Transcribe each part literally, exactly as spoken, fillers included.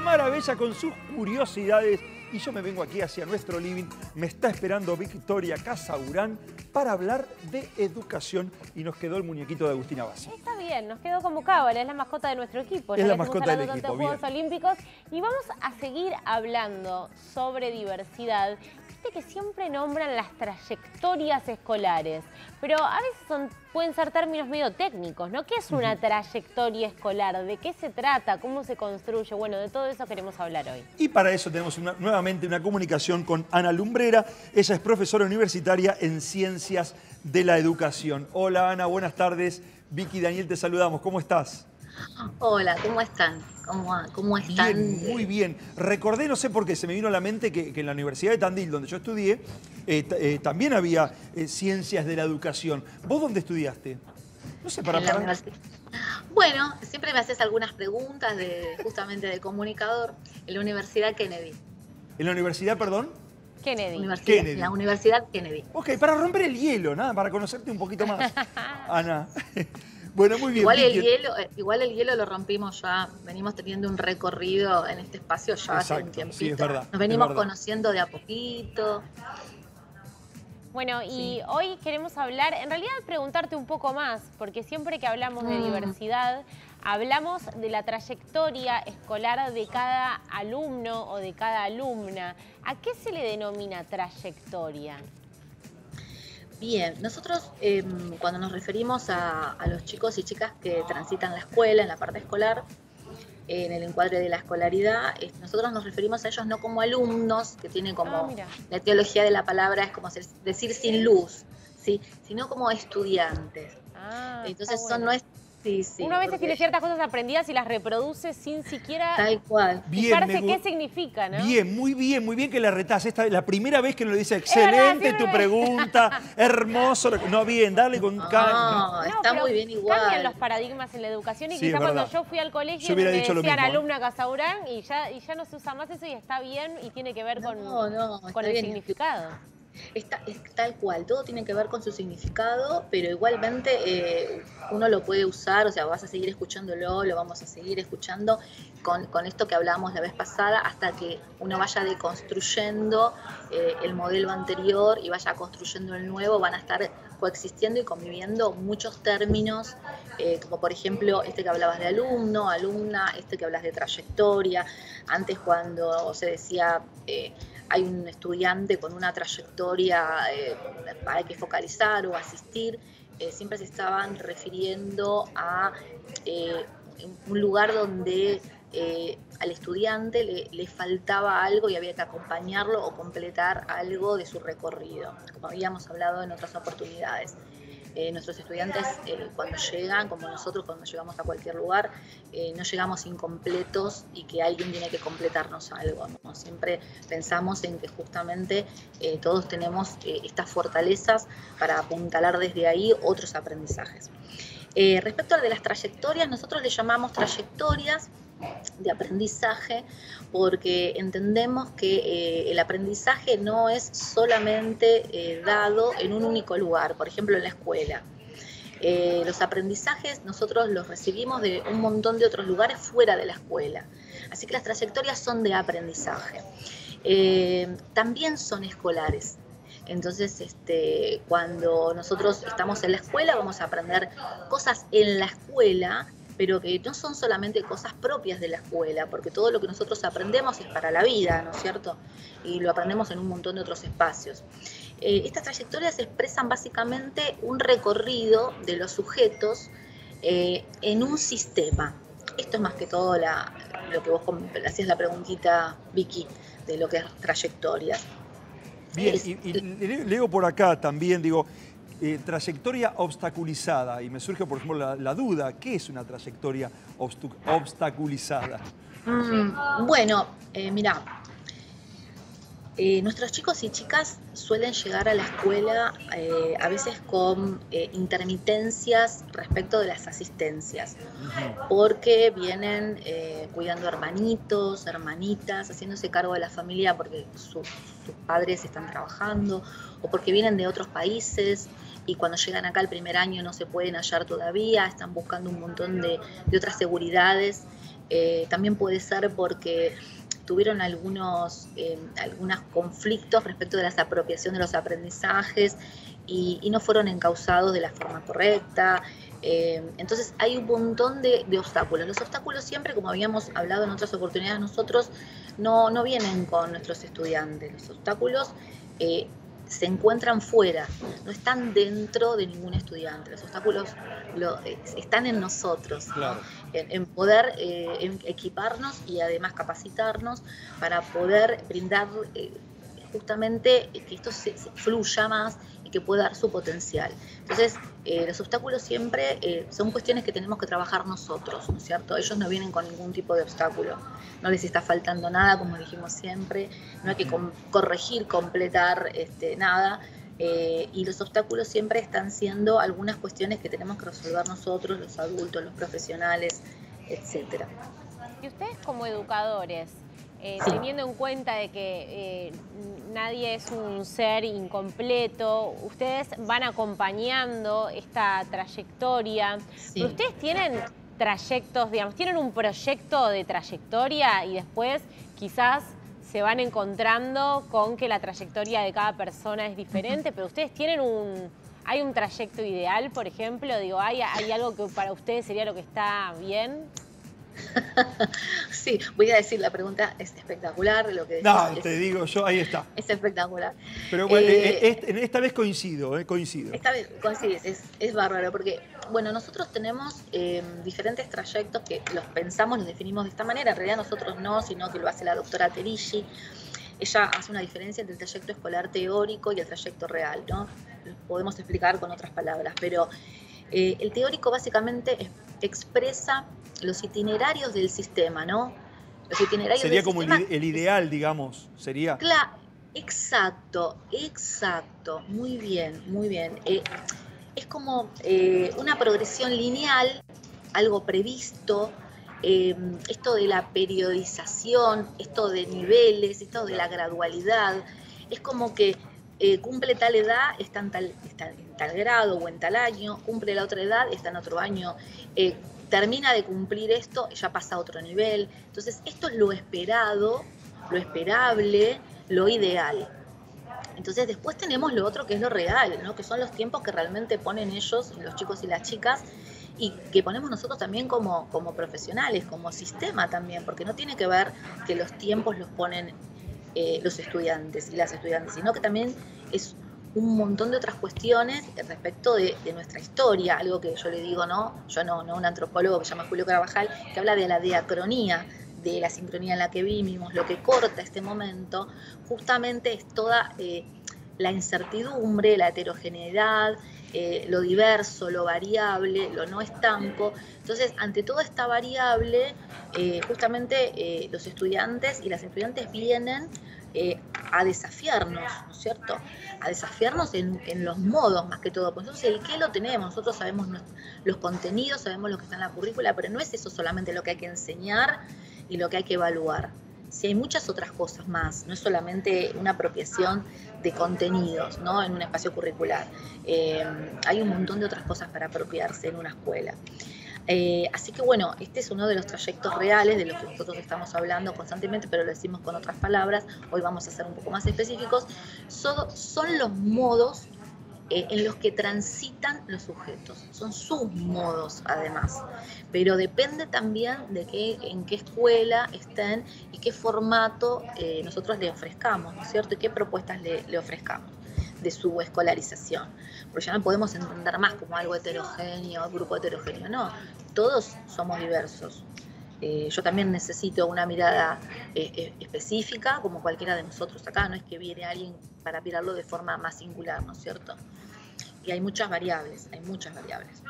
la maravilla con sus curiosidades. Y yo me vengo aquí hacia nuestro living, me está esperando Victoria Casaurán para hablar de educación y nos quedó el muñequito de Agustina Bassi. Está bien, nos quedó como cábala, es la mascota de nuestro equipo. Es la mascota del equipo, bien. Juegos Olímpicos y vamos a seguir hablando sobre diversidad. Viste que siempre nombran las trayectorias escolares, pero a veces son, pueden ser términos medio técnicos, ¿no? ¿Qué es una trayectoria escolar? ¿De qué se trata? ¿Cómo se construye? Bueno, de todo eso queremos hablar hoy. Y para eso tenemos una, nuevamente una comunicación con Ana Lumbrera. Ella es profesora universitaria en Ciencias de la Educación. Hola Ana, buenas tardes. Vicky y Daniel te saludamos. ¿Cómo estás? Hola, ¿cómo están? ¿Cómo, cómo están? Bien, muy bien. Recordé, no sé por qué, se me vino a la mente que, que en la Universidad de Tandil, donde yo estudié, eh, eh, también había eh, ciencias de la educación. ¿Vos dónde estudiaste? No sé, para... para... Bueno, siempre me haces algunas preguntas de, justamente de comunicador en la Universidad Kennedy. ¿En la Universidad, perdón? Kennedy. Universidad, Kennedy. La Universidad Kennedy. Ok, para romper el hielo, nada, para conocerte un poquito más, Ana. Bueno, muy bien. Igual el, hielo, igual el hielo lo rompimos ya, venimos teniendo un recorrido en este espacio ya Exacto, hace un tiempito. Sí, es verdad, nos venimos es verdad. conociendo de a poquito. Bueno, y sí. hoy queremos hablar, en realidad preguntarte un poco más, porque siempre que hablamos mm. de diversidad, hablamos de la trayectoria escolar de cada alumno o de cada alumna. ¿A qué se le denomina trayectoria? Bien, nosotros eh, cuando nos referimos a, a los chicos y chicas que transitan la escuela, en la parte escolar, eh, en el encuadre de la escolaridad, eh, nosotros nos referimos a ellos no como alumnos, que tienen como oh, la teología de la palabra es como decir sin luz, ¿sí? Sino como estudiantes. Ah, Entonces son bueno. nuestros... Sí, sí, Uno a veces porque... tiene ciertas cosas aprendidas y las reproduce sin siquiera Tal cual. fijarse bien, qué significa, ¿no? Bien, muy bien, muy bien que la retás. Esta es la primera vez que nos lo dice. Excelente tu pregunta, hermoso. No, bien, dale con calma. No, está no, muy bien igual. Cambian los paradigmas en la educación y sí, quizá cuando yo fui al colegio me decían alumna Casaurán y ya, y ya no se usa más eso y está bien y tiene que ver no, con, no, con el bien. significado. Está, es tal cual, todo tiene que ver con su significado, pero igualmente eh, uno lo puede usar, o sea, vas a seguir escuchándolo, lo vamos a seguir escuchando con, con esto que hablamos la vez pasada, hasta que uno vaya deconstruyendo eh, el modelo anterior y vaya construyendo el nuevo, van a estar coexistiendo y conviviendo muchos términos, eh, como por ejemplo este que hablabas de alumno, alumna, este que hablas de trayectoria, antes cuando se decía... Eh, hay un estudiante con una trayectoria eh, para que focalizar o asistir, eh, siempre se estaban refiriendo a eh, un lugar donde eh, al estudiante le, le faltaba algo y había que acompañarlo o completar algo de su recorrido, como habíamos hablado en otras oportunidades. Eh, nuestros estudiantes eh, cuando llegan, como nosotros cuando llegamos a cualquier lugar, eh, no llegamos incompletos y que alguien tiene que completarnos algo, ¿no? Siempre pensamos en que justamente eh, todos tenemos eh, estas fortalezas para apuntalar desde ahí otros aprendizajes. Eh, respecto al de las trayectorias, nosotros le llamamos trayectorias de aprendizaje porque entendemos que eh, el aprendizaje no es solamente eh, dado en un único lugar, por ejemplo en la escuela. Eh, los aprendizajes nosotros los recibimos de un montón de otros lugares fuera de la escuela, así que las trayectorias son de aprendizaje. Eh, también son escolares. Entonces, este, cuando nosotros estamos en la escuela vamos a aprender cosas en la escuela, pero que no son solamente cosas propias de la escuela, porque todo lo que nosotros aprendemos es para la vida, ¿no es cierto? Y lo aprendemos en un montón de otros espacios. Eh, estas trayectorias expresan básicamente un recorrido de los sujetos eh, en un sistema. Esto es más que todo la, lo que vos hacías la preguntita, Vicky, de lo que es trayectorias. Bien, es, y, y leo por acá también, digo... Eh, trayectoria obstaculizada, y me surge por ejemplo la, la duda, ¿qué es una trayectoria obstaculizada? Mm, bueno, eh, mirá, eh, nuestros chicos y chicas suelen llegar a la escuela eh, a veces con eh, intermitencias respecto de las asistencias, uh-huh. porque vienen eh, cuidando hermanitos, hermanitas, haciéndose cargo de la familia porque su, sus padres están trabajando o porque vienen de otros países. Y cuando llegan acá el primer año no se pueden hallar todavía, están buscando un montón de, de otras seguridades eh, también puede ser porque tuvieron algunos, eh, algunos conflictos respecto de la apropiación de los aprendizajes y, y no fueron encauzados de la forma correcta. Eh, entonces hay un montón de, de obstáculos. Los obstáculos siempre, como habíamos hablado en otras oportunidades, nosotros no, no vienen con nuestros estudiantes. Los obstáculos eh, se encuentran fuera, no están dentro de ningún estudiante. Los obstáculos lo, eh, están en nosotros, claro. en, en poder eh, en equiparnos y además capacitarnos para poder brindar eh, justamente que esto se, se fluya más y que pueda dar su potencial. Entonces, eh, los obstáculos siempre eh, son cuestiones que tenemos que trabajar nosotros, ¿no es cierto? Ellos no vienen con ningún tipo de obstáculo, no les está faltando nada, como dijimos siempre, no hay que com- corregir, completar este, nada, eh, y los obstáculos siempre están siendo algunas cuestiones que tenemos que resolver nosotros, los adultos, los profesionales, etcétera. Y ustedes como educadores, Eh, teniendo en cuenta de que eh, nadie es un ser incompleto, ustedes van acompañando esta trayectoria, sí. Pero ustedes tienen trayectos, digamos, tienen un proyecto de trayectoria y después quizás se van encontrando con que la trayectoria de cada persona es diferente, pero ustedes tienen un... ¿Hay un trayecto ideal, por ejemplo? Digo, ¿hay, hay algo que para ustedes sería lo que está bien? Sí, voy a decir, la pregunta es espectacular. Lo que decís, no, te es, digo yo, ahí está. Es espectacular. Pero bueno, eh, es, esta vez coincido, eh, coincido. Esta vez coincides, es, es bárbaro, porque bueno, nosotros tenemos eh, diferentes trayectos que los pensamos, los definimos de esta manera. En realidad nosotros no, sino que lo hace la doctora Terigi. Ella hace una diferencia entre el trayecto escolar teórico y el trayecto real, ¿no? Lo podemos explicar con otras palabras, pero eh, el teórico básicamente es, expresa los itinerarios del sistema, ¿no? Los itinerarios sería del como sistema, el ideal, digamos, sería... Claro, exacto, exacto, muy bien, muy bien. Eh, es como eh, una progresión lineal, algo previsto, eh, esto de la periodización, esto de niveles, esto de la gradualidad, es como que Eh, cumple tal edad, está en tal, está en tal grado o en tal año, cumple la otra edad, está en otro año, eh, termina de cumplir esto, ya pasa a otro nivel. Entonces, esto es lo esperado, lo esperable, lo ideal. Entonces, después tenemos lo otro que es lo real, ¿no? Que son los tiempos que realmente ponen ellos, los chicos y las chicas, y que ponemos nosotros también como, como profesionales, como sistema también, porque no tiene que ver que los tiempos los ponen Eh, los estudiantes y las estudiantes, sino que también es un montón de otras cuestiones respecto de, de nuestra historia, algo que yo le digo, ¿no? Yo no, no, un antropólogo que se llama Julio Carabajal, que habla de la diacronía, de la sincronía en la que vivimos, lo que corta este momento, justamente es toda eh, la incertidumbre, la heterogeneidad, eh, lo diverso, lo variable, lo no estanco. Entonces, ante toda esta variable, eh, justamente eh, los estudiantes y las estudiantes vienen eh, a desafiarnos, ¿no es cierto? A desafiarnos en, en los modos, más que todo. Entonces, el qué lo tenemos, nosotros sabemos nuestro, los contenidos, sabemos lo que está en la currícula, pero no es eso solamente lo que hay que enseñar y lo que hay que evaluar. Sí, hay muchas otras cosas más, no es solamente una apropiación de contenidos, ¿no? En un espacio curricular. Eh, hay un montón de otras cosas para apropiarse en una escuela. Eh, así que bueno, este es uno de los trayectos reales de los que nosotros estamos hablando constantemente, pero lo decimos con otras palabras, hoy vamos a ser un poco más específicos. Son, son los modos eh, en los que transitan los sujetos, son sus modos además, pero depende también de qué, en qué escuela estén y qué formato eh, nosotros le ofrezcamos, ¿no es cierto? Y qué propuestas le, le ofrezcamos de su escolarización, porque ya no podemos entender más como algo heterogéneo, grupo heterogéneo, no, todos somos diversos. Eh, yo también necesito una mirada eh, específica, como cualquiera de nosotros acá, no es que viene alguien para mirarlo de forma más singular, ¿no es cierto? Y hay muchas variables, hay muchas variables.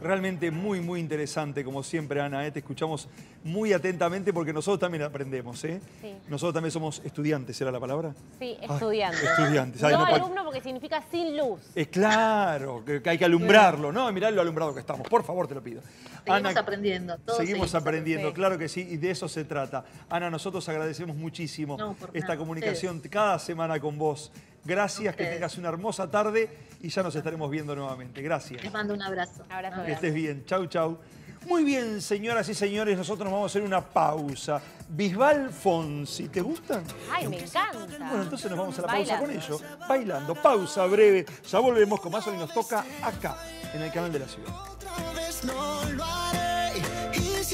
Realmente muy, muy interesante, como siempre, Ana, ¿eh? Te escuchamos muy atentamente porque nosotros también aprendemos, ¿eh? Sí. Nosotros también somos estudiantes, ¿era la palabra? Sí, estudiantes. Ay, estudiantes. Ay, no, no alumno porque significa sin luz. Es claro, que hay que alumbrarlo, ¿no? Mirá lo alumbrado que estamos, por favor, te lo pido. Seguimos Ana, aprendiendo. Todos seguimos, seguimos aprendiendo, sí. Claro que sí, y de eso se trata. Ana, nosotros agradecemos muchísimo no, esta nada, comunicación ustedes. Cada semana con vos. Gracias, okay. Que tengas una hermosa tarde y ya nos estaremos viendo nuevamente. Gracias. Les mando un abrazo. Un abrazo. Que estés bien. Chau, chau. Muy bien, señoras y señores, nosotros vamos a hacer una pausa. Bisbal Fonsi, ¿te gusta? Ay, me encanta. Bueno, entonces nos vamos a la pausa con ello. Bailando, pausa breve. Ya volvemos con más Hoy Nos Toca acá, en el Canal de la Ciudad.